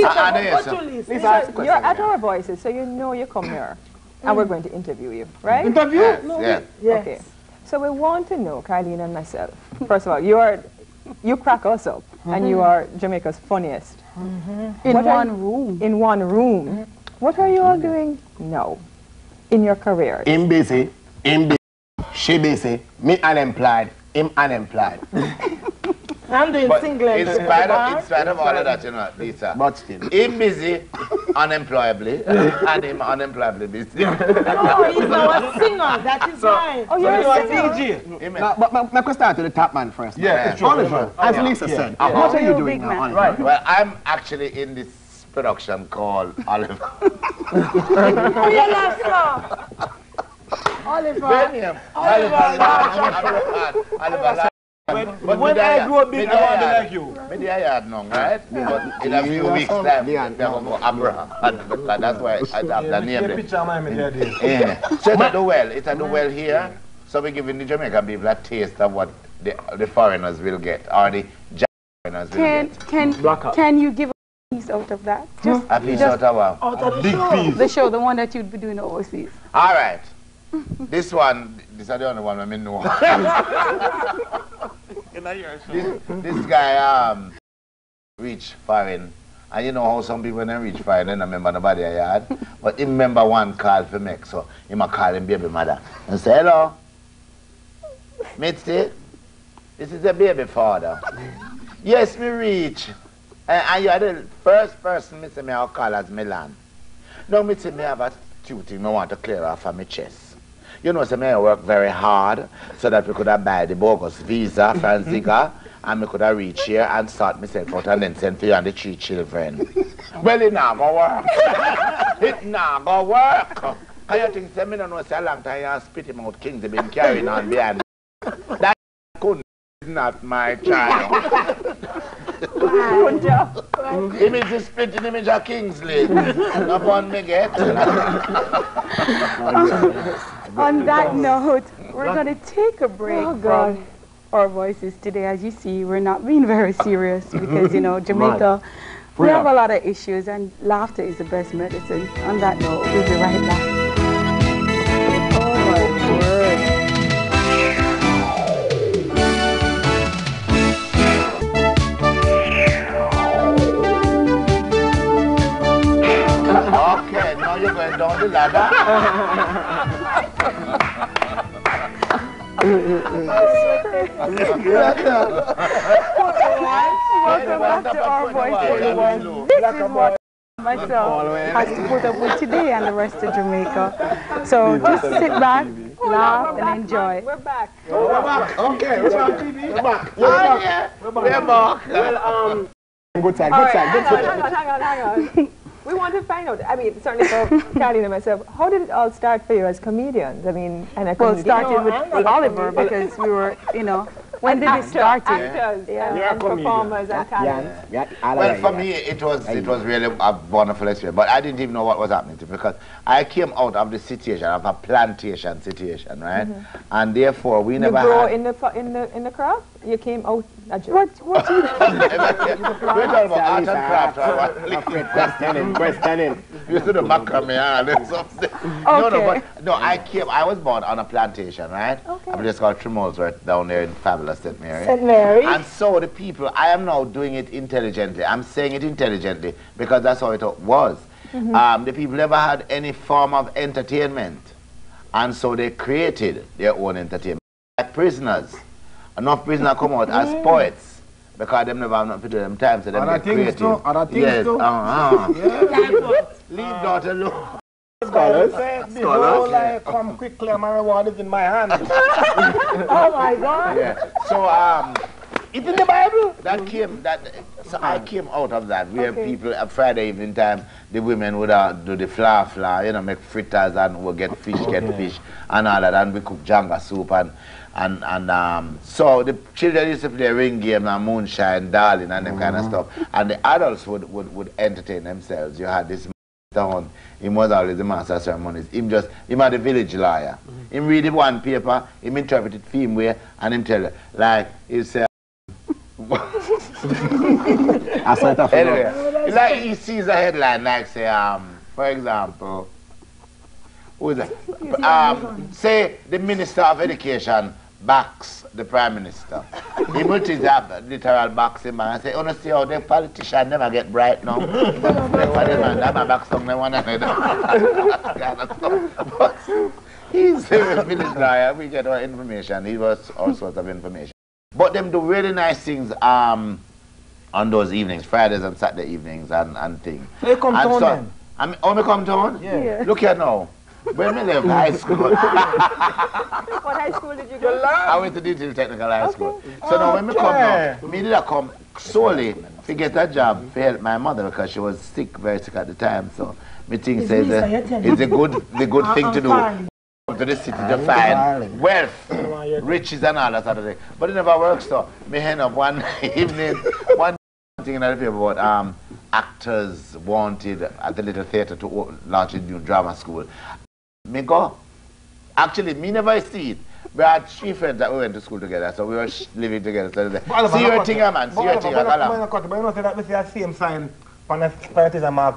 You're at our voices, so you know you come here. And we're going to interview you, right? Interview? Yes. No, yes. Yes. Okay. So we want to know, Carlene and myself, first of all, you crack us up, and you are Jamaica's funniest. In one room. What are you all doing now in your career? I'm busy. She busy. Me unemployed. I'm unemployed. I'm doing singlet. In spite of all of that, you know, Lisa. But still. I'm busy, unemployably, and I'm unemployably busy. No, he's our singer, that is why. So, oh, you're a DJ. No, but my question to the top man first. Yeah, it's true. Oliver, as Lisa said, what are you doing now, Oliver? Right. Well, I'm actually in this production called Oliver. Oliver. But when I grow big, I want to be like you. Maybe I had none, right? But in a few weeks' time, they will go Abraham. That's why I have that name. So it do well. It do well here. So we're giving the Jamaican people a taste of what the foreigners will get, or the foreigners will get. Can you give a piece out of that? Just a piece out of what? Out of the show. The show, the one that you'd be doing overseas. All right. This one, this is the only one I know. This guy reached foreign, and you know how some people don't reach foreign, and I remember nobody I had, but he remember one call for me, so he might call him baby mother and say, hello, Mitzi, this is the baby father. Yes, me reach, and you are the first person me say me I'll call as Milan. No, Mitzi, me have a duty me want to clear off of my chest. You know, so I worked very hard so that we could have buy the bogus visa from Ziga and we could have reached here and sort myself out and then send for you and the three children. Well, it not gonna work. It not gonna work. I think I don't know so long time I spit him out, kings have been carrying on behind. That couldn't is not my child. Him is the spitting image of Kingsley. Upon me get. On that note, we're going to take a break from our voices today. As you see, we're not being very serious because, you know, Jamaica, we have a lot of issues and laughter is the best medicine. On that note, we'll be right back. Down the ladder. Welcome back to Our Voice, everyone. This is what myself has to put up with today and the rest of Jamaica. So just sit back, laugh, and enjoy. We're back. We're back. Okay, we're back. We're back. We're back. Well, good side. Good side. Good side. Hang on. We want to find out, I mean, certainly for Carlene and myself, how did it all start for you as comedians? I mean, and it started with Oliver because we were, you know, when did it start? Actors and performers and talents. Well, for me, it was really a wonderful experience, but I didn't even know what was happening to me because I came out of the situation, of a plantation situation, right? And therefore, we never had... You grow in the craft? You came out... What do you think? We're talking about art and craft. Questioning. You see the macrame and something. No, I was born on a plantation, right? Okay. I'm just called Trimolesworth down there in fabulous St. Mary. St. Mary. And so the people, I am now doing it intelligently. I'm saying it intelligently because that's how it was. The people never had any form of entertainment. And so they created their own entertainment. Like prisoners. Enough prisoners come out as poets because them never have enough to do them time, so them get creative. Other things too. Leave that alone. Scholars. Come quickly, my reward is in my hand. Oh my God. Yeah. So it's in the Bible. I came out of that. We have people at Friday evening time. The women would do the flour, you know, make fritters and we'll get fish, and all that, and we cook janga soup and so the children used to play ring game and moonshine, darling, and them kind of stuff. And the adults would entertain themselves. You had this down. He was always the master of ceremonies. He had a village lawyer. He read the one paper, he interpreted film way, and him tell you, like he said. Anyway, It's like he sees a headline, like say, for example, who is it? Say the Minister of Education backs the Prime Minister. He multis up literal backs him and say, honestly, how the politician never get bright now. He's the minister, we get our information. He was all sorts of information. But them do really nice things on those evenings, Fridays and Saturday evenings and things. They come down then? Oh, they come down? Yeah. Look here now. When we left high school. What high school did you go to? I went to D T Technical High School. So now when we come now, me did I come solely to get a job to help my mother because she was sick, very sick at the time. So me think says it's the good thing to do. To the city to find wealth, riches and all that sort of thing. But it never works, so me end up one evening, one thing in the paper about actors wanted at the little theatre to launch a new drama school. Me go. Actually, me never see it. We had three friends that we went to school together, so we were living together. So see your thing, man. See your thing, man. But you know that we see the same sign on the parties I'm at.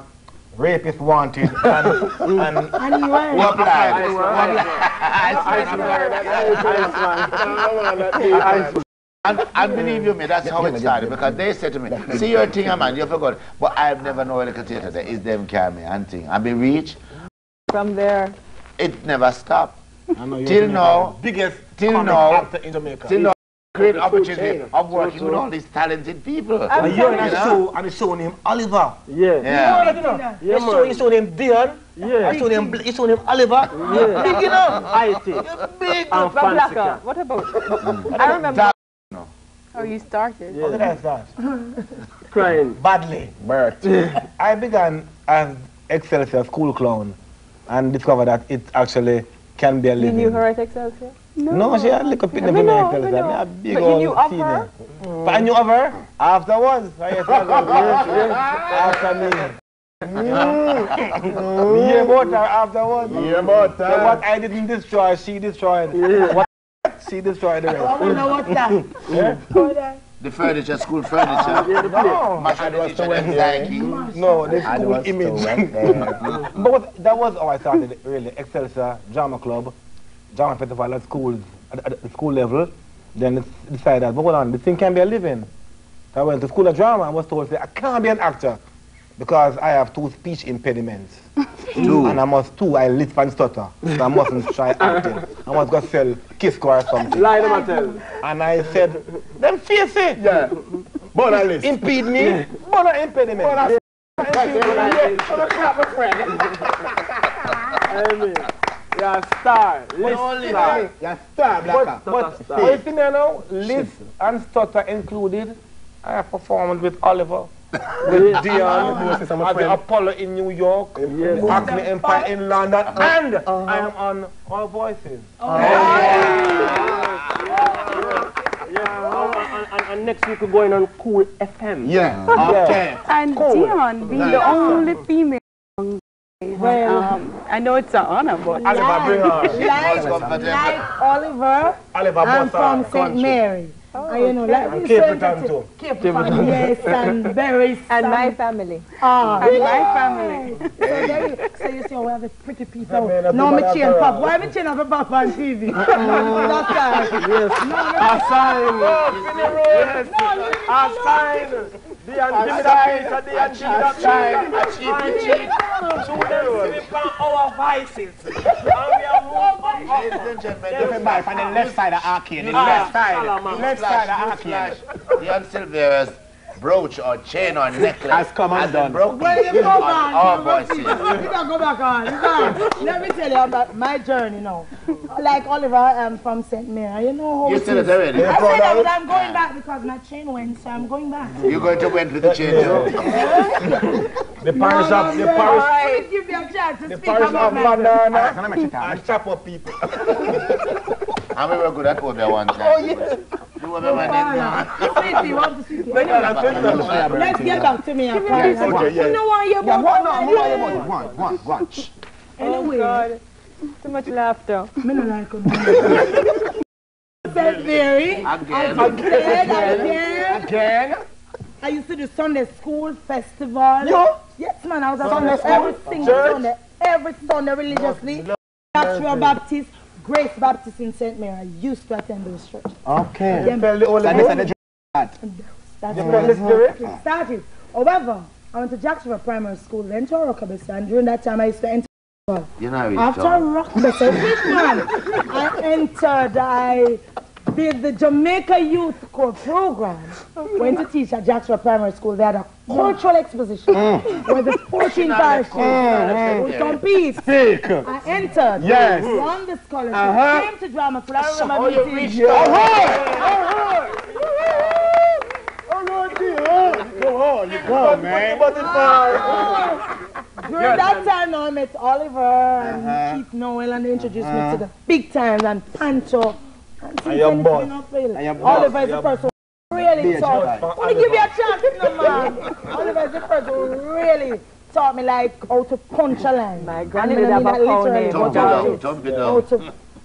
Rapist wanted and what black. I believe you me, that's how it started because they said to me, see your thing man, you forgot. But I've never known a theater that is them carry me and thing. And be rich. From there. It never stopped. Till now. Biggest till now in Jamaica. Till now. Great opportunity of working with all these talented people. And you're in a show, and it's show named Oliver. Yeah. Yeah. You know that, you know? Yeah, it's show named Dion. Yeah. It's show named Oliver. Yeah. Big, you know? Ity. You're big. And Fancy Cat. What about? I remember that, no. How you started. Yeah. How did I start? Crying. Badly. Bert. I began as Excelsior school clown and discovered that it actually can be a living. You knew her at Excelsior? No, she had a little bit of a big old. But you knew of her? But I knew of her afterwards. After me. Me about her afterwards. Me about her. So what I didn't destroy, she destroyed. Yeah. What she destroyed the rest. I want to know what that. The furniture, school furniture. No, the school image. But that was how I started, really. Excelsior Drama Club. Drama festival at schools, at the school level, then it's decided that, but hold on, this thing can be a living. So I went to school of drama and was told, say, I can't be an actor because I have two speech impediments. Two. And I must, I lisp and stutter. So I mustn't try acting. I must go sell Kiss or something. Lie to myself. And I said, them face it. Yeah. Bonalist. Impede me. Yeah. Bonalist impediment. Bonalist. Bonalist. You're a star. You're a star, Blakka. But you see now, Lisp and stutter included, I performed with Oliver, with Dion, at the Apollo in New York, the Acme Empire in London, and I am on All Voices. And next week we're going on Cool FM. Yeah. Okay. And Dion being the only female. Well, I know it's an honor, but like Oliver, I'm from St. Mary. Oh, okay. You know, like we say, Cape Town, yes, and berries, and my family. Ah, and my family. So there you say, so you see, oh, we have a pretty people. No, me chain pop. Why me chain up a pop on TV? That's right. Yes. Assign. No, assign. The our vices. And we are from the left side of arcade. The left side of arcade. The Silvera's brooch or chain or necklace has come undone. Well, you go on. You can go back on. Let me tell you about my journey now. Like Oliver, I'm from St. Mary. You know how it is. You said it already. I said that I'm going back because my chain went, so I'm going back. You're going to went with the chain, though. The parish of the parish. Give me a chance to speak about London. I chop up people. And we were good at Obia one time. Oh yes. You were my name. You want to speak? Let's get back to me. You know why you're born? One. Anyway. Too much laughter. Me no like it. St. Mary. Again. I used to do Sunday school festival. You? Yes, man. I was at Sunday school. Every Sunday religiously. Natural Baptist, Grace Baptist in St. Mary. I used to attend those churches. Okay. Then started. However, I went to Jacksonville primary school, then to Rockabessa, and during that time I used to enter. After Rockabessa, I entered. I did the Jamaica Youth Corps program. Went to teach at Jacksonville primary school. They had a cultural exposition where the 14 parishes would compete. I entered. Yes. Won the scholarship. Came to drama school. I remember meeting. During that time, I met Oliver and Keith Noel, and they introduced me to the big times and Panto. And your boss. Oliver is the person who really taught me. Only give me a chance, man. Oliver is the person who really taught me like how to Punchaland. My grandmother literally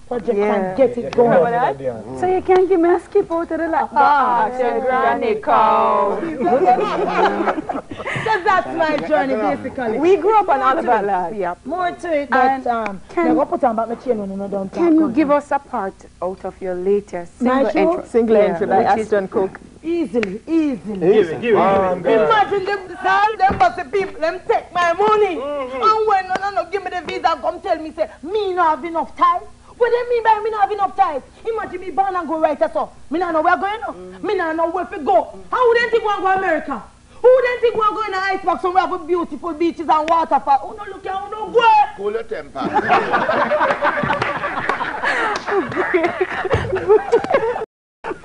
project and get it going. So you can't give me a skip out of the lap. Ah, your granny cow. So that's my journey basically. We grew up on Oliver Lad. Yep. More to it, but can you give us a part out of your latest single entry? Single entry by Ashton Cook. Easily. Imagine them, all them bossy people, them take my money. And when no give me the visa, come tell me say, me not have enough time. What do you mean by me not have enough time? Imagine me born and go right as so. Me not know where I'm going now. Me not know where to go. How would they think we're going to America? Who would they think we're going to Icebox somewhere with beautiful beaches and waterfall? Who don't look at who don't go? Cool your temper.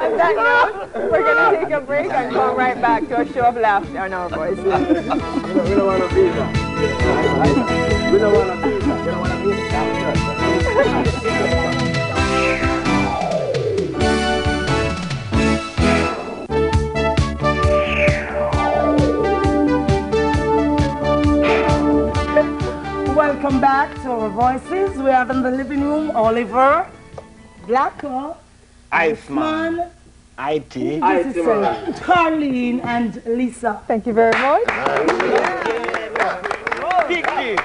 On that note, we're going to take a break and come right back to a show of laughter on our voices. We don't want to be that. We don't want to be that. We don't want to be that. Welcome back to our voices. We are in the living room. Oliver, Blakka, Ice Man, Ity, Carlene, and Lisa. Thank you very much. Tiki.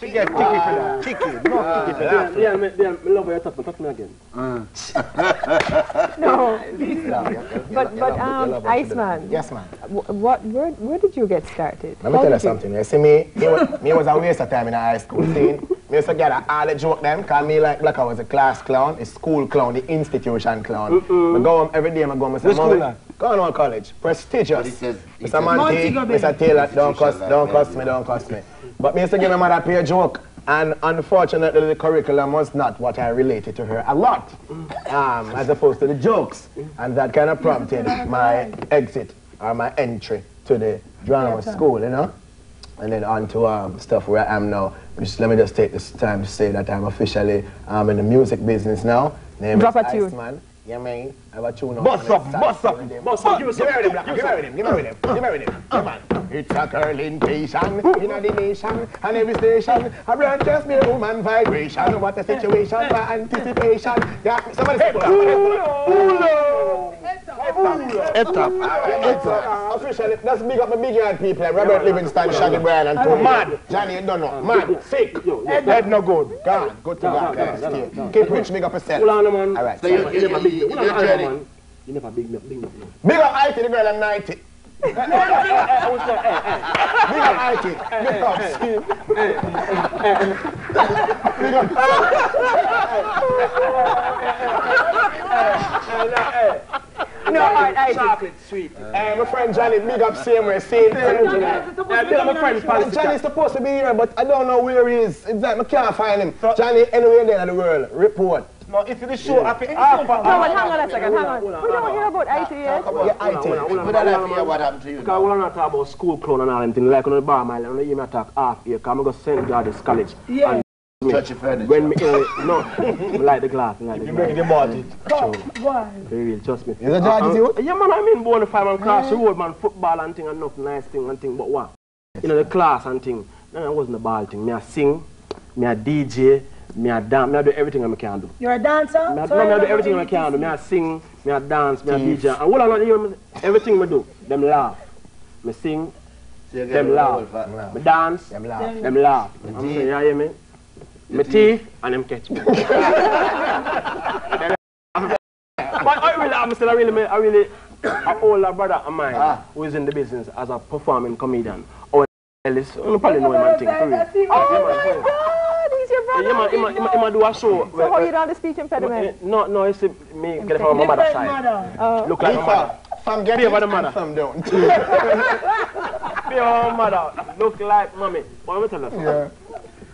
She get ticky for that. Ticky. No, ticky for that. I love your talk. Talk me again. No. But Iceman. Yes, ma'am. Where did you get started? Let me tell you something. You see me was a waste of time in high school. See, me used to get all the joke them, cause me like I was a class clown, a school clown, the institution clown. I go home every day. I go home. Which school? Going on college. Prestigious. Mr. Monty, Mr. Taylor, don't cost me. But me used to give my mother a pay joke, and unfortunately the curriculum was not what I related to her a lot, as opposed to the jokes, and that kind of prompted my exit, or my entry to the drama school, you know? And then on to stuff where I am now. Just, let me just take this time to say that I'm officially in the music business now. Name Drop a tune. Iceman. Yeah, man. I have a tune on. Boss up. Give me with him. Come on. It's a curling station in a nation and every station. I run just me woman vibration. What a situation for anticipation. Yeah, somebody say It's up. Officially, that's big up the big yard people like Robert Livingston, Shaggy Brown, and Tony. Mad. Johnny, don't know. Mad. Sick. Head no good. Gone. Go to God. Keep rich, big up yourself. All right. You never big me up. Big up Ity, the girl, and Ity. Big up Ity. No, I chocolate sweet. My friend Johnny, big up same way, same energy. Johnny's supposed to be here, but I don't know where he is. Exactly, I can't find him. So Johnny, anywhere there in the world, report. No, if you show up, it's half. No, but hang on a second, hang on. We don't hear about Ity yet. We don't hear what happened to you. Because we don't talk about school clown and all them things. Like on the bar, my little you attack half here. Because I'm going to send God to college. Yeah. Touchy furniture. When me, no, like the glass. Like you bring the body. Why? Real, trust me. Is that George? Yeah, man, I mean, born five and class road, man, football and thing, and enough nice thing and thing, but what? You know, the class and thing. No, it wasn't the ball thing. Me, I sing, me, I DJ, me, I dance, me, I do everything I can do. You're a dancer? Me, I do everything I can do. Me, I sing, me, I dance, me, I DJ. And what I know, everything I do. them laugh. Me sing, them laugh. Me dance, them laugh. Them laugh. I'm saying, you hear me? Me teeth, and them catch me. But I really, an older brother of mine who is in the business as a performing comedian. Or Ellis, you probably know him and things. Oh my God! He might do a show. So how you done the speech impediment? No, you see, me get it from my mother's side. Look like my mother. Some get it and some don't. Pure mother, look like mommy. What am I telling us?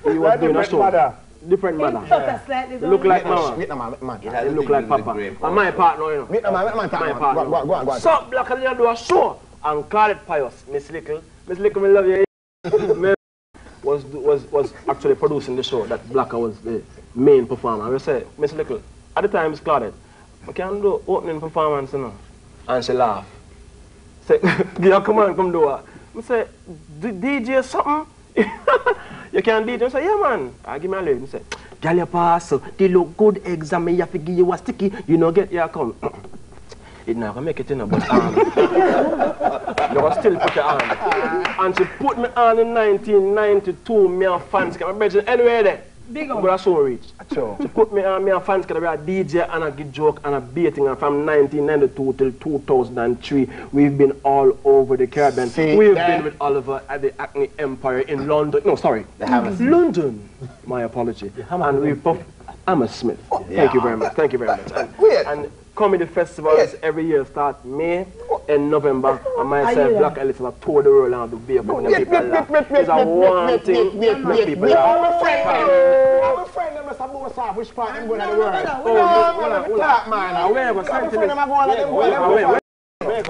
He was doing a show. Different manner. Yeah. Look like mama. Look like papa. And my partner, you know. My partner. Go on. So, Blakka, you do a show and call it pious. Miss Little. Miss Little, we love you. was actually producing the show that Blakka was the main performer. We said, Miss Little, at the time it's clouded, we can do opening performance, you know. And she laughed. Say, girl, come on, come do it. I said, DJ something? You can DJ? I said, yeah, man. I give me a lead. I said, girl, you pass, they look good, exam, you have to give you a sticky, you know, get here, come. It never make it in a but arm. You was still put your arm. And she put me on in 1992, me and fans can be anywhere there. Big up. But I so rich. Sure. She put me on, me and fans can be a DJ and a good joke and a beating. And from 1992 till 2003, we've been all over the Caribbean. See, we've been with Oliver at the Acne Empire in London. No, sorry. The Hammersmith. London. My apology. And we've both Hammersmith. Oh, yeah. Thank you very much. Thank you very much. And comedy festivals every year start May and November, and myself, Blakka Ellis, I tour the world and do beer pong and people laugh. It's a one thing that people laugh. Our friend, Mr. Bosa, which part of the world?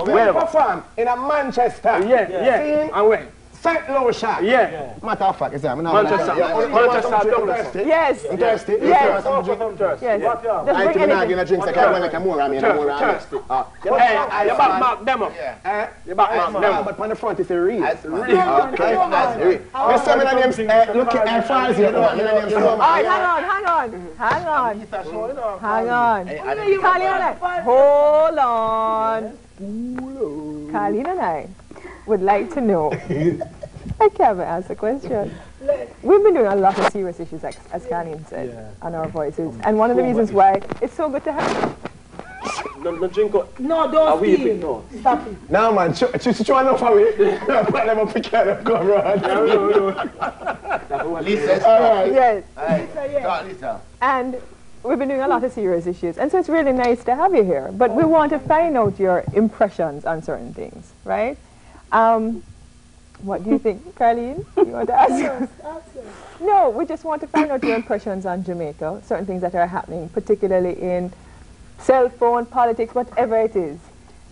Wherever. From? In Manchester. Yeah. And where? St. Louis. Yeah. Matter of fact, it's Manchester. Manchester. Yes. Thirsty. Yes. Yes. I think I'm going to drink second when I come over. Thirsty. Hey, you back mark them up. Eh? You back mark them up. But on the front, it's a real. It's a real. Mr. Millennium's looking at fans here. Hang on. Carlene and I would like to know. I can't ask a question. We've been doing a lot of serious issues, as Carlene said, on our voices, and one of the reasons why it's so good to have. No, drink up. No, don't steal. No. Stop it. No, man, she's trying to find it. I'm not picking up, come around. Lisa, all right. Yes. Lisa. And we've been doing a lot of serious issues, and so it's really nice to have you here. But we want to find out your impressions on certain things, right? What do you think, Carlene? You want to ask us? No, we just want to find out your impressions on Jamaica, certain things that are happening, particularly in cell phone, politics, whatever it is.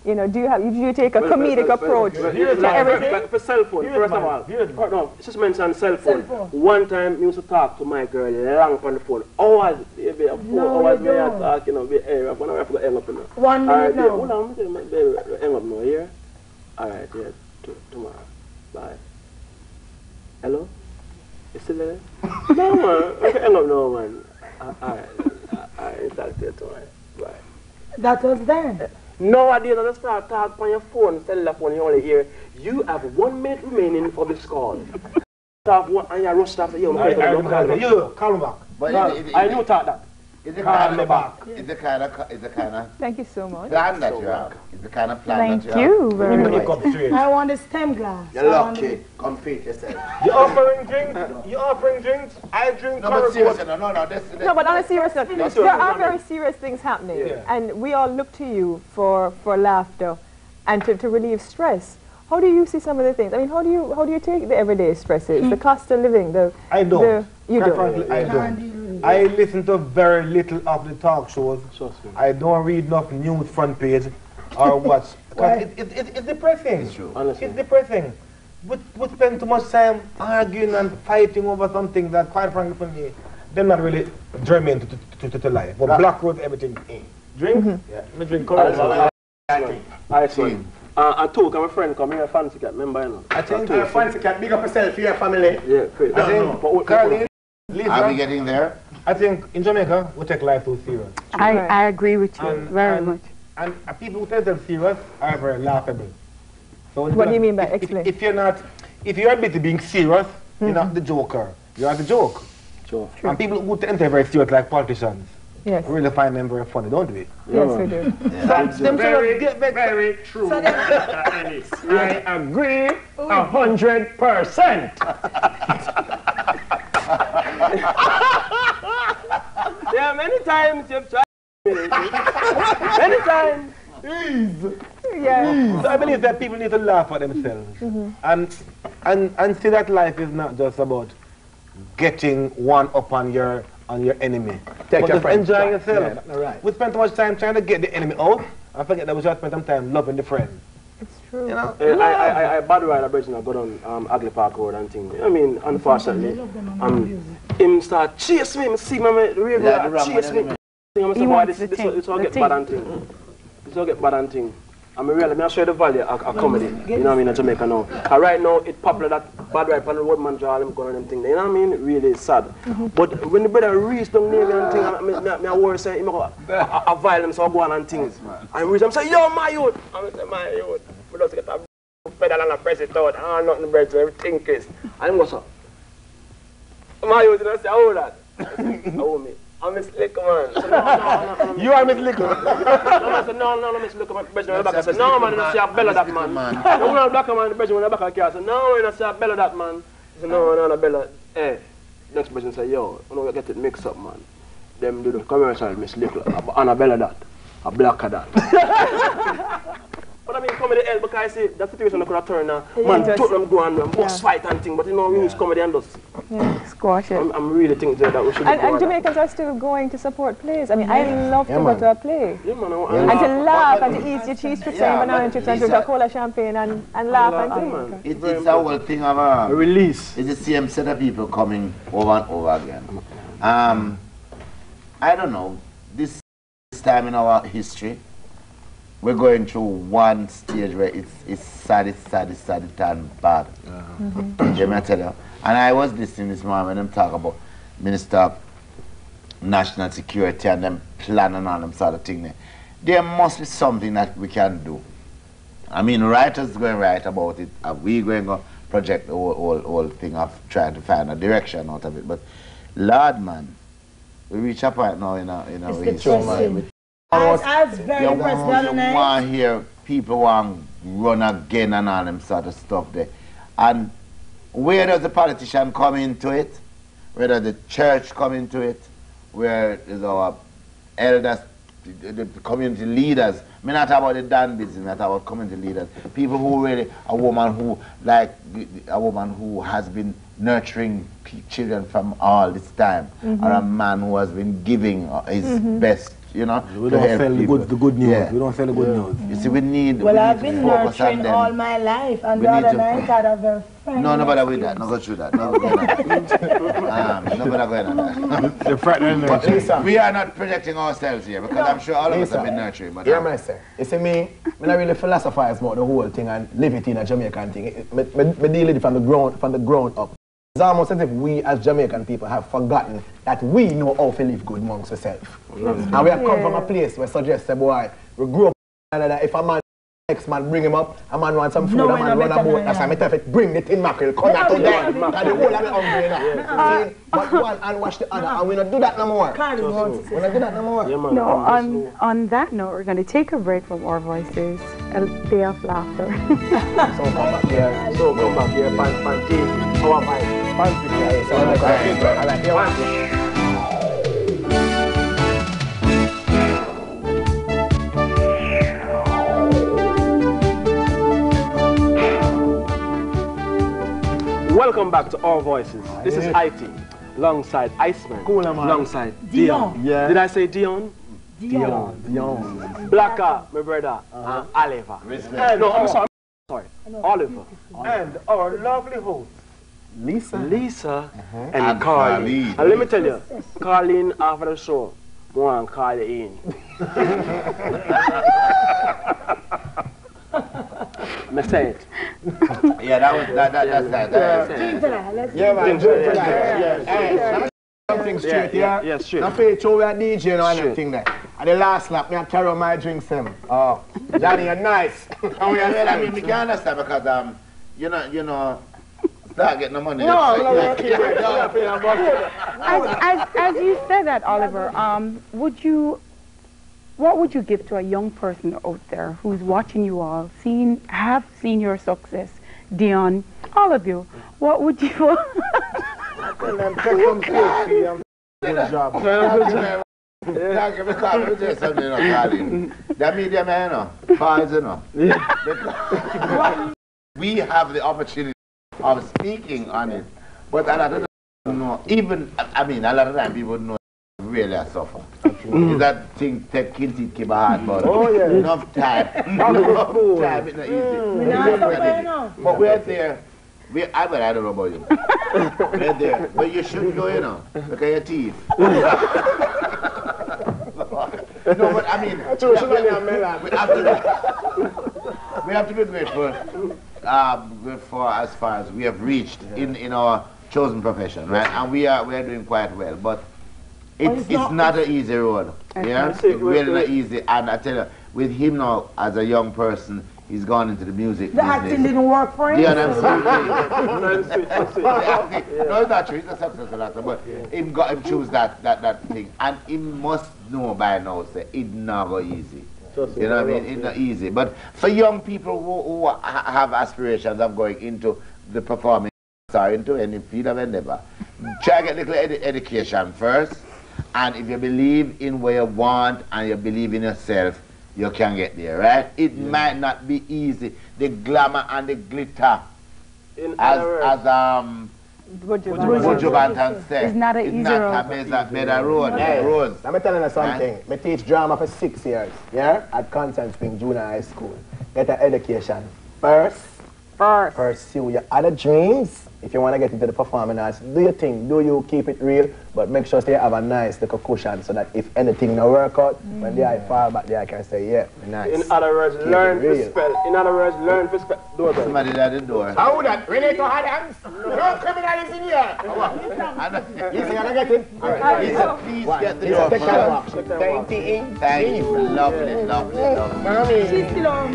You know, do you take a comedic approach to everything? For cell phone, first of all, no, just mention cell phone. One time, you used to talk to my girl long on the phone. Hours, baby, 4 hours, we are talking, I'm going to hang up now. 1 minute now. Hold on, hang up now, here. All right, yeah. Tomorrow. Bye. Hello? You still there? No, man. I can't help no one. All right. Talk to you tomorrow. Bye. That was then? No, I didn't understand. Talk on your phone, telephone, you only hear, you have 1 minute remaining for this call. Talk one, and you rushed after you. Call him back. I knew talk that. It's the kind of thank you so much. Plan that you have. It's the kind of plan that you have. Thank you very much. I want a stem glass. You're lucky. Compete yourself. You're offering drinks. I drink. No, but on a serious note, there are very serious things happening, and we all look to you for laughter and to relieve stress. How do you see some of the things? I mean, how do you take the everyday stresses, the cost of living, the I don't. I listen to very little of the talk shows. I don't read enough news front page or what. It's depressing. It's true. Honestly. It's depressing. We spend too much time arguing and fighting over something that, quite frankly for me, they're not really germane to life. But Black roads everything in. Drink? Yeah. I drink coffee. I see. I talk, I'm a friend, come here, Fancy Cat, remember? You know? I think a Fancy Cat, big up yourself, your family. Yeah, please. I think, Lisa, are we getting there? I think in Jamaica, we take life too serious. I agree with you very much. And people who take them serious are very laughable. What do you mean by explain? If you're admitted being serious, you're not the joker. You are the joke. Sure. And people who tend to be very serious, like politicians, yes, really find them very funny, don't we? Yes, we do. Yeah. So very true. So I agree 100%. There are many times you've tried. Many times. Yeah. So I believe that people need to laugh at themselves and see that life is not just about getting one up on your enemy. Take your friend. Enjoying yourself. Yeah, right. We spend too much time trying to get the enemy out and forget that we should spend some time loving the friend. It's true. You know? I bad ride a bridge and I go down Agley Park Road and things. I mean, unfortunately, him start chase me, see my real chase me. This all get bad and thing. I mean, really, I show you the value of comedy, you know what I mean, in Jamaica now. And right now, it's popular that bad ride on the road man draw them gun and them thing, you know what I mean? Really, it's sad. But when the brother reach down there and thing, I worry, say, he go a violence or go on and things. And reach them say, yo, my youth! I say, my youth, we just get a pedal and a press it out, and nothing bread to everything, Chris. And he goes, my youth, you don't say, how that? How me? I'm Miss Lickerman. No, you are Miss Lickerman. I said, no, Miss Lickerman. I said, no, man, I see a bella that man. The one of the black man, the person when the back of the car, I said, no, I see a bella that man. I said, no, bella. Eh, next person said, yo, I don't get it mixed up, man. Them do the commercial, Miss Lickerman. Annabella that. A blacker that. But I mean, comedy help because I see that situation could have turned now. Man, took them go and boss fight and thing, but you know, we use comedy and us. Yeah, squash it. I'm really thinking that we should. And Jamaicans are still going to support plays. I mean, I love to go to a play. Yeah, man. And to laugh and to eat your cheese chips and banana chips and drink a cola champagne and laugh and drink. It's a whole thing of a release. It's the same set of people coming over and over again. I don't know. This time in our history, we're going through one stage where it's sad, it turned bad. And I was listening this morning when them talk about Minister of National Security and them planning on them sort of thing there. There must be something that we can do. I mean, writers going to write about it. Are we going to project the whole thing of trying to find a direction out of it? But Lord, man, we reach a point now in our history. You want to hear people want to run again and all them sort of stuff there. And where does the politician come into it? Where does the church come into it? Where is our elders, the community leaders? I mean, not about the Dan business, not about community leaders. People who really, a woman who has been nurturing children from all this time, or a man who has been giving his best. You know, we don't sell the good news. Yeah. We don't sell the good news. You see, we need. Well, I've been nurturing all my life, and the other night I had a very friend. No, nobody with that. No go through that. No, nobody going on that. The friend. We are not projecting ourselves here because I'm sure all of us have been nurturing. But yeah, my sir. You see, me not really philosophize about the whole thing and live it in a Jamaican thing. Me deal with it from the ground up. It's almost as if we as Jamaican people have forgotten that we know how to live good amongst ourselves. And we have come from a place where suggests that boy, we grew up that if a man, next man bring him up, a man wants some food, a man run a boat, as a matter of fact, bring the tin mackerel, come out to them, and the whole of it hungry now. But one and watch the other, and we don't do that no more. We don't do that no more. No, on that note, we're going to take a break from our voices, a day of laughter. So come back here, Panty. Our vibe, fancy guys, I like your one. Welcome back to All Voices. This is Ity, alongside Ice Man, alongside Dion. Yeah. Did I say Dion? Dion. Blakka, my brother, and Oliver. Oliver. And our lovely host. Lisa and Carlene. And let me tell you, Carlene after the show, more and call you in. I say it. Yeah, that was that. Yeah, man. Something straight, yeah. Straight. Not pay it over at DJ or anything there. And the last lap, me I carry on my drinks him. Oh, Johnny, you're nice. And we are I mean, we can't understand because you know, start getting the money. As you said that, Oliver, what would you give to a young person out there who's watching you all, have seen your success, Dion, all of you? What would you? Good job. That media man, fires enough. We have the opportunity of speaking on it, but a lot of people know, even, I mean, a lot of time people know really I suffer. Mm. That thing take kids it keep hard, but oh, yeah. Enough time. enough time, it's not easy. But we're there. I don't know about you. We're there. But you should go, you know, look at your teeth. No, but I mean, we have to be grateful for as far as we have reached in our chosen profession, right? And we are doing quite well, but it's not an easy road. Okay. Yeah, it's really not easy. And I tell you, with him now as a young person, he's gone into the music. The acting didn't work for him. Yeah, no, it's not true. He's a successful actor, but him choose that thing, and he must know by now say it's not go easy. You know what I mean? It's not easy. But for young people who have aspirations of going into the performing or into any field of endeavor, try get little education first, and if you believe in what you want and you believe in yourself, you can get there, right? It might not be easy. The glamour and the glitter, as Buju Banton said, it's not a road. I'm telling you something. I teach drama for 6 years, yeah, at Constant Spring Junior High School. Get an education first. Pursue your other dreams. If you want to get into the performing arts, do your thing, do you keep it real, but make sure they have a nice little cushion so that if anything no work out, when they fall back there, I can say, yeah, nice. In other words, learn to spell. In other words, learn to spell. Somebody at the door. How would that relate to hard hands? No criminal is in here. Listen, you're not getting. Please get the door. Thank you. Lovely. Mommy. She's still on.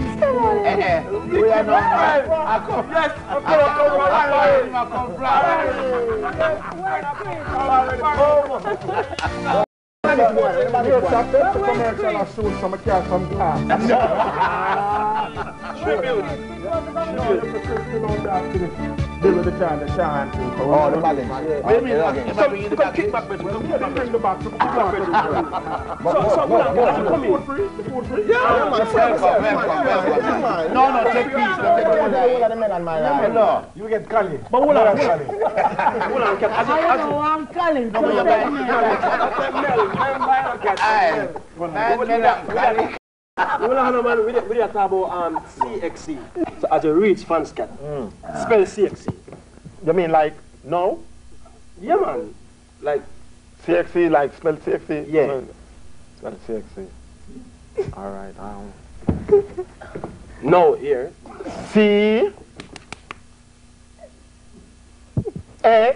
We are not married. Yes, I come fly. No, you get Carlene. But we are talking about CXC. So as a rich fans cat, spell CXC. You mean like no? Yeah, man. Like CXC, like spell CXC. Yeah. Spell CXC. All right. No here. C. A.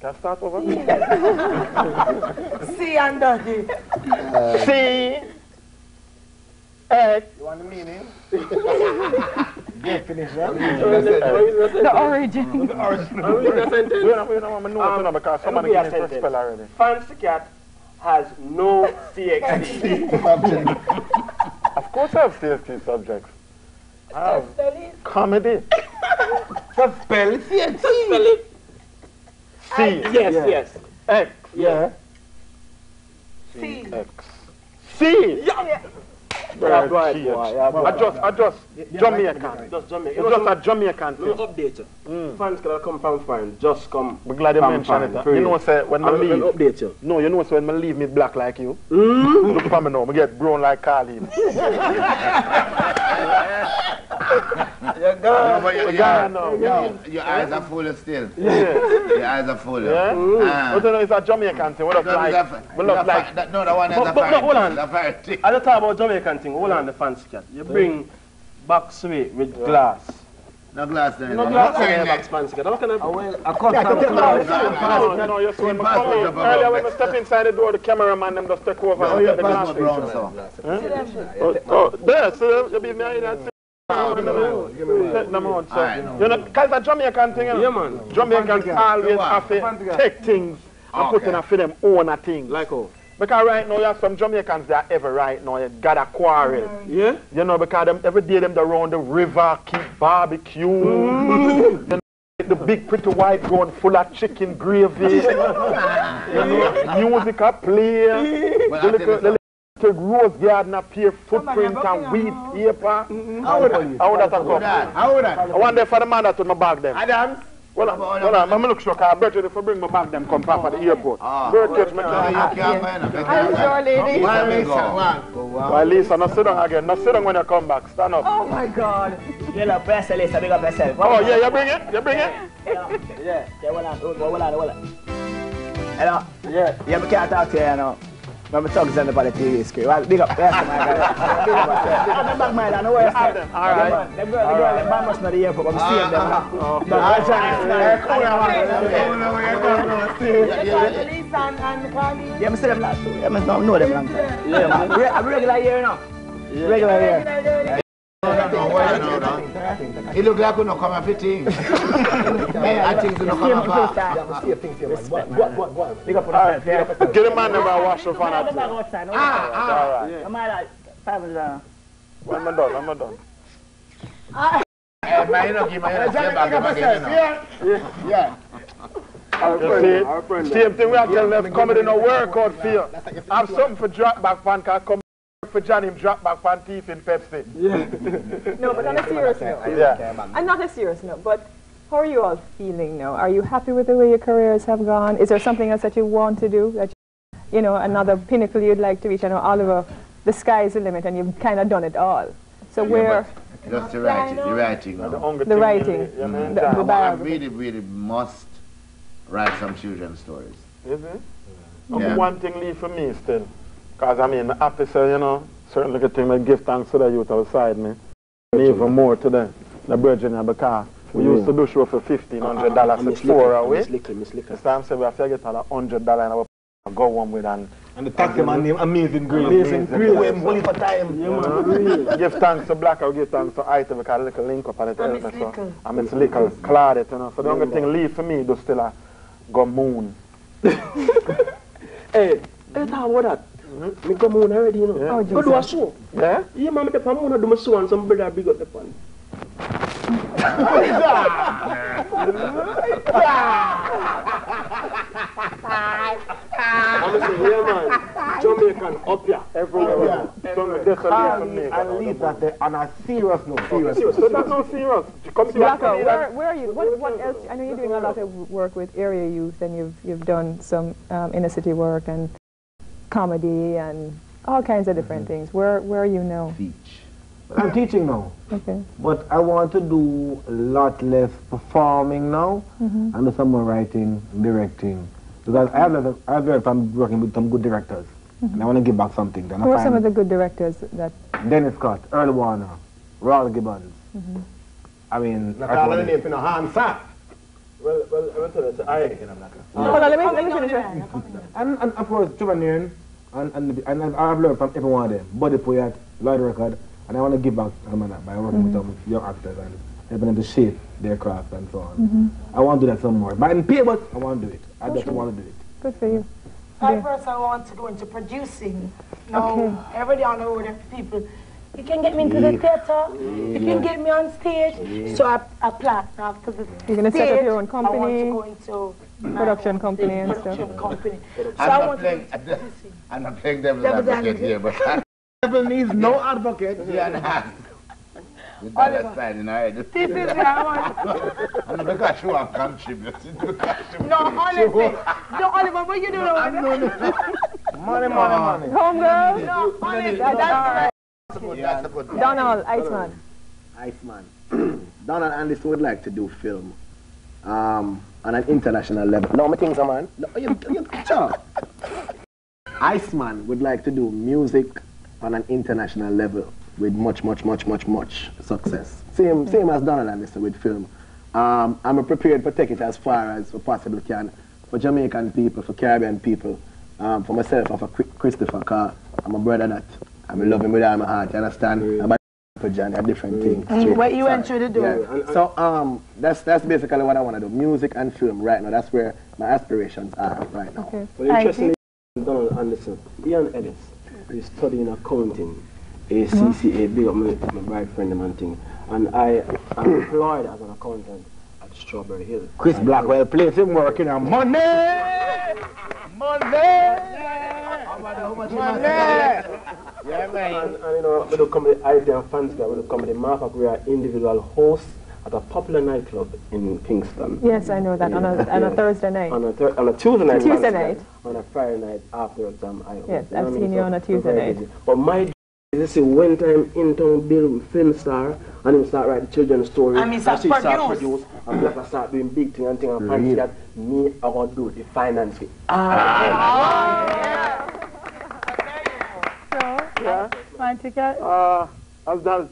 Can I start over? C and D. C. X. You want the meaning? Yeah, finish that. The origin. The origin. We don't want to know because somebody can spell already. Fancy cat has no CXC subject. Of course I have CXC subjects. I have comedy. Spell it. Spell it. C. Yes. X. Yeah. C. X. C. Yeah. I just Jamaican. Just a Jamaican. No update. Fans can come from France. Just come. We're glad you mentioned it. You know, sir, when I leave, update you. No, you know, so when I leave, me black like you. Look for me now. Me get brown like Carlene. Your eyes are full still. Your eyes are full. But no, it's a Jamaican thing. No, that one is a fire thing. I don't talk about Jamaican thing. Hold on, the fancy cat. You bring box with glass. No glass there. No glass there. No, you see, earlier when we step inside the door, the cameraman them just take over. Oh, your passport brown, sir. Oh, there, so you be married. You know, because the Jamaican thing, you know, Jamaicans always have to take things and put in for them own a thing. Like who? Because right now you have some Jamaicans that ever right now you got a quarrel. Yeah. You know, because them every day them around the river, keep barbecue. Mm. You know, the big pretty white going full of chicken gravy. You know, music a play. To Rose Garden appear footprint and weed paper. How would that? I wonder if the man that would my bag them. Adam? Well, I'm look shocked. I bet you if I bring my bag them, come back at the airport. Birthday, my God. I'm sure, lady. Why, Lisa, not sit down again. Not sit down when you come back. Stand up. Oh, my God. You love best, Lisa. Big up yourself. Oh, yeah, you bring it? You bring it? Yeah. Hello? Yeah. Yeah, we can't talk to you now. I'm talking to anybody on the TV screen. Well, big up. Big up. Back mind, I know where I them. All right. Them girls, them man must know the airport, but we see them. Yeah, I see them last too. I know them long time. Yeah, I'm regular here now. Regular here. It look like we no come up with things. I think we no come up. What? Get a man never wash off on that. Ah. Am I like $500? I'm done. Yeah. Same thing we are telling them. Comedy no work out for you. I have something for drop back fan can come. For Johnny drop back fan teeth in Pepsi. Yeah. No, but on a serious note. Yeah. And not a serious note, but how are you all feeling now? Are you happy with the way your careers have gone? Is there something else that you want to do? That you know, another pinnacle you'd like to reach? I know, Oliver, the sky is the limit and you've kind of done it all. So yeah, where... Just the writing. The writing. Yeah, man. I really, really must write some children's stories. Is it? Yeah. One thing leave for me still. Because I mean, the officer, you know, certainly could think I give thanks to the youth outside me. And even more to them, the Virginia, because we used to do show for $1,500 a 4 hour. This time, so we have to get $100 and I go home with and. And the taxi man named Amazing Grace. Amazing Grace, we have money for time. Yeah, give thanks to Blakka, give thanks to Ity, because little link up on it. And it's little clouded, you know. So the only thing leave for me, do still go moon. Hey, let's talk about that. I go moon already, you know. Yeah. Oh, but do a show. Yeah? Yeah, man, I am going to do my show and some brother big up the pan. I'm saying, yeah, man, Jamaican up here, everywhere. And Lisa said, on a serious note. Serious. So that's not serious. Come to Blakka, where are you? What else? I know you're doing a lot of work with area youth and you've done some inner city work and comedy and all kinds of different things. Where are you now? Teach. I'm teaching now. Okay. But I want to do a lot less performing now and do some more writing, directing. Because I've learned from working with some good directors. And I want to give back something. Who are some of the good directors that... Dennis Scott, Earl Warner, Ralph Gibbons. I mean... Not all the names in a hands up. Well, I want to say, let me finish it. And of course, Trimolesworth, and I've learned from every one of them. Buddy Poyat, Lloyd Record, and I want to give back to them by working with them, young actors and helping them to shape their craft and so on. I want to do that some more. But in paper, I want to do it. I just want to do it. Good for you. I personally want to go into producing. No, every day on the road, people. You can get me into the theater, you can get me on stage. So I plan after the You're going to set up your own company. I want to go into production company and stuff. So I'm not playing devil's advocate here, but devil needs no advocate. Yeah, this is what I want. And because you have contributed. No, honestly. No, Oliver, what you doing? Money. Homegirl? No, honestly, that's right. Donald, Ice Man. Donald Anderson would like to do film on an international level. No, my things are man. No, Ice Man would like to do music on an international level. with much success. Same as Donald Anderson with film. I'm prepared to take it as far as we possibly can for Jamaican people, for Caribbean people, for myself and for Christopher, because I'm a brother that I'm in love with all my heart, you understand? About a different thing. What you enjoy to do. Yeah. So that's basically what I want to do, music and film right now. That's where my aspirations are right now. Okay. Well, interestingly, Donald Anderson, Ian Ellis, is studying accounting, ACCA, big up my bright friend and thing. And I am employed as an accountant at Strawberry Hill. Chris Blackwell plays him working on money! Money! Yeah, and you know, we do comedy, Ity and Fancy Cat, we do comedy Markup. We are individual hosts at a popular nightclub in Kingston. Yes, I know that, yeah. on a Thursday night. On a Tuesday night. On a Friday night after exam. Yes, I've seen you on a Tuesday night. But my job is to see one time in town Bill with film star, and him start writing children's stories. And he start produce. And Blakka start doing big thing and thing, and Fancy Cat, me, I want to do the finance. As that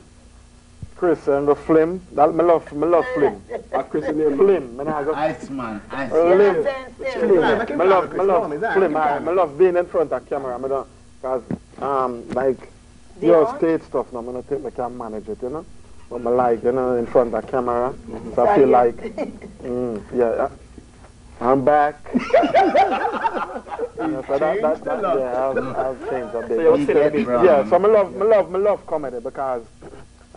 Chris and the Flim, that me love Flim. Chris Flim, Ice Man, Ice Man. Me love Flim. I love being in front of camera. Me don't, cause like your stage stuff. No, me don't think me can manage it, you know. But me like, you know, in front of camera. So I feel like, yeah. I'm back. I've changed a bit. Yeah, so I love comedy because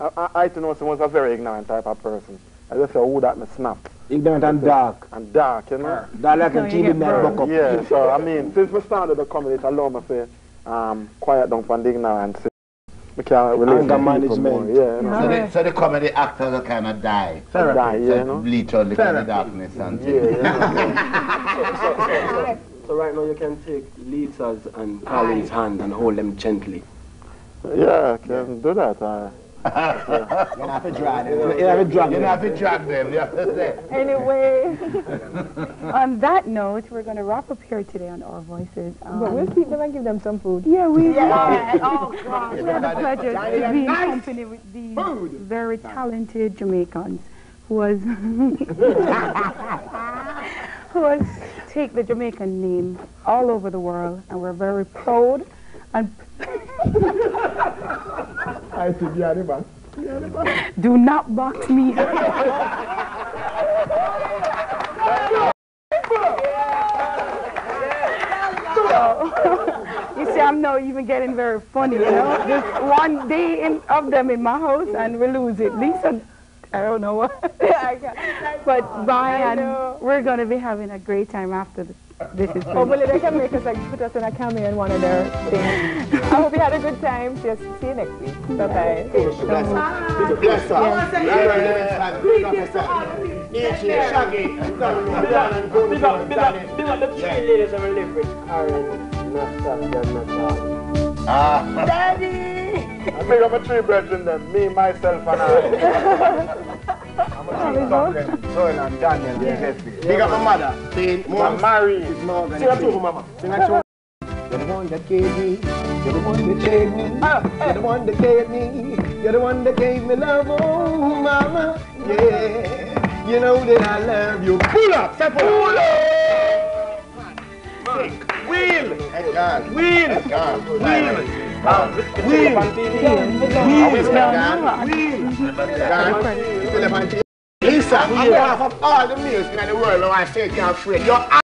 I to know someone's a very ignorant type of person. I just say, oh, that me snap. Ignorant and dark. And dark, you know? That like a TV man up. Yeah, so I mean, since we started the comedy, it's allowed me to say, quiet down from the ignorance. Anger management. Yeah, so the comedy actors are kind of die. Bleach out the darkness and things. So right now you can take Lisa's and Carlene's hand and hold them gently. Yeah, I can do that. You have to drag them. You have to say. Anyway, on that note, we're going to wrap up here today on All Voices. But we'll keep them and give them some food. Yeah, we will. Oh, God. We had the pleasure of being in company with these very talented Jamaicans who take the Jamaican name all over the world, and we're very proud and. Do not box me. You see, I'm not even getting very funny, you know? Just one day of them in my house and we lose it. Lisa, I don't know what. But bye, and we're going to be having a great time after this. This is hopefully they can make us put us in a cameo in one of their things. I hope you had a good time. Just see you next week. Bye-bye. Daddy! I pick up my three brethren then. Me, myself, and I. Soil and Daniel, big up my mother. I'm married. You're the one that gave me. You're the one that gave me. You're the one that gave me. You're the one that gave me love. Oh, mama, yeah. You know that I love you. Pull up, step up. Pull up. Wheel. Lisa, I'm proud of all the music in the world. I say, you're